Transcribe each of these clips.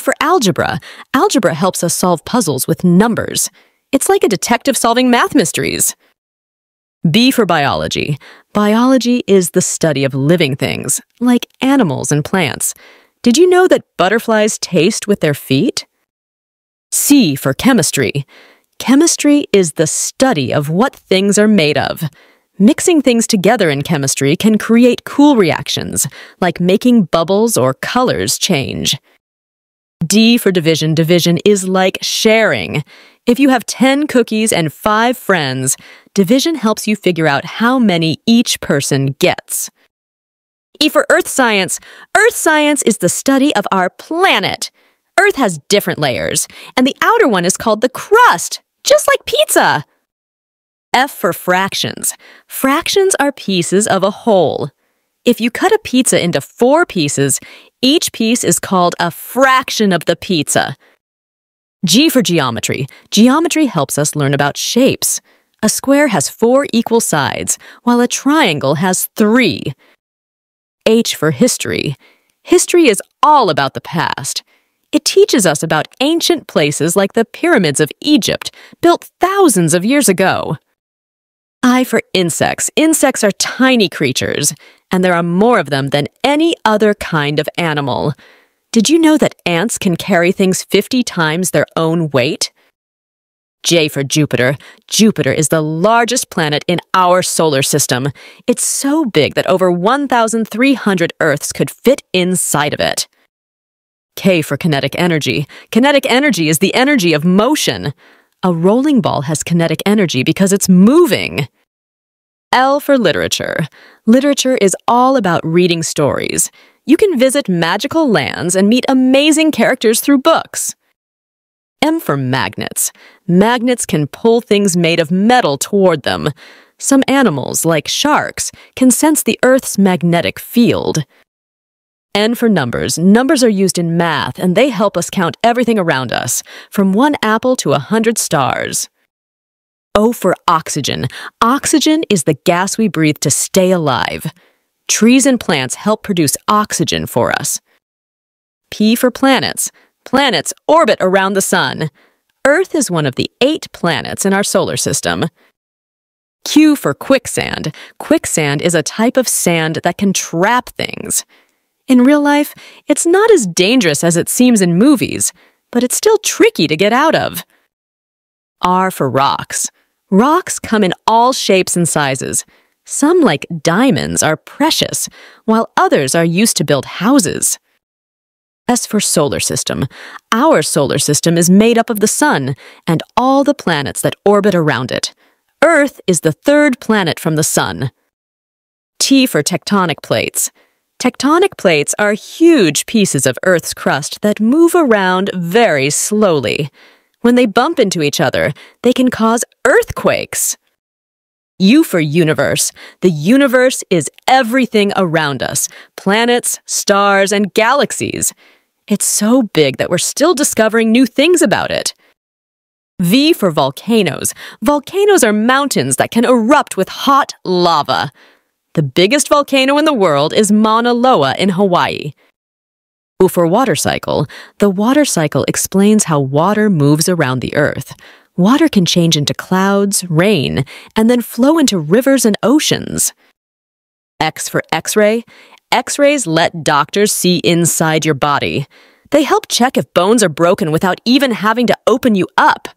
For algebra, algebra helps us solve puzzles with numbers. It's like a detective solving math mysteries. B for biology. Biology is the study of living things, like animals and plants. Did you know that butterflies taste with their feet? C for chemistry. Chemistry is the study of what things are made of. Mixing things together in chemistry can create cool reactions, like making bubbles or colors change. D for division. Division is like sharing. If you have 10 cookies and 5 friends, division helps you figure out how many each person gets. E for Earth science. Earth science is the study of our planet. Earth has different layers, and the outer one is called the crust, just like pizza. F for fractions. Fractions are pieces of a whole. If you cut a pizza into 4 pieces, each piece is called a fraction of the pizza. G for geometry. Geometry helps us learn about shapes. A square has 4 equal sides, while a triangle has 3. H for history. History is all about the past. It teaches us about ancient places like the pyramids of Egypt, built thousands of years ago. I for insects. Insects are tiny creatures, and there are more of them than any other kind of animal. Did you know that ants can carry things 50 times their own weight? J for Jupiter. Jupiter is the largest planet in our solar system. It's so big that over 1,300 Earths could fit inside of it. K for kinetic energy. Kinetic energy is the energy of motion. A rolling ball has kinetic energy because it's moving. L for literature. Literature is all about reading stories. You can visit magical lands and meet amazing characters through books. M for magnets. Magnets can pull things made of metal toward them. Some animals, like sharks, can sense the Earth's magnetic field. N for numbers. Numbers are used in math, and they help us count everything around us, from 1 apple to 100 stars. O for oxygen. Oxygen is the gas we breathe to stay alive. Trees and plants help produce oxygen for us. P for planets. Planets orbit around the sun. Earth is one of the 8 planets in our solar system. Q for quicksand. Quicksand is a type of sand that can trap things. In real life, it's not as dangerous as it seems in movies, but it's still tricky to get out of. R for rocks. Rocks come in all shapes and sizes. Some, like diamonds, are precious, while others are used to build houses. S for solar system. Our solar system is made up of the sun and all the planets that orbit around it. Earth is the 3rd planet from the sun. T for tectonic plates. Tectonic plates are huge pieces of Earth's crust that move around very slowly. When they bump into each other, they can cause earthquakes. U for universe. The universe is everything around us, planets, stars, and galaxies. It's so big that we're still discovering new things about it. V for volcanoes. Volcanoes are mountains that can erupt with hot lava. The biggest volcano in the world is Mauna Loa in Hawaii. U for water cycle. The water cycle explains how water moves around the Earth. Water can change into clouds, rain, and then flow into rivers and oceans. X for X-ray. X-rays let doctors see inside your body. They help check if bones are broken without even having to open you up.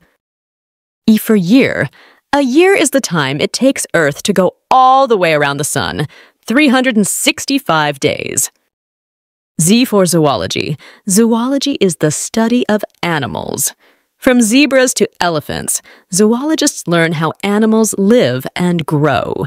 E for year. A year is the time it takes Earth to go all the way around the sun, 365 days. Z for zoology. Zoology is the study of animals. From zebras to elephants, zoologists learn how animals live and grow.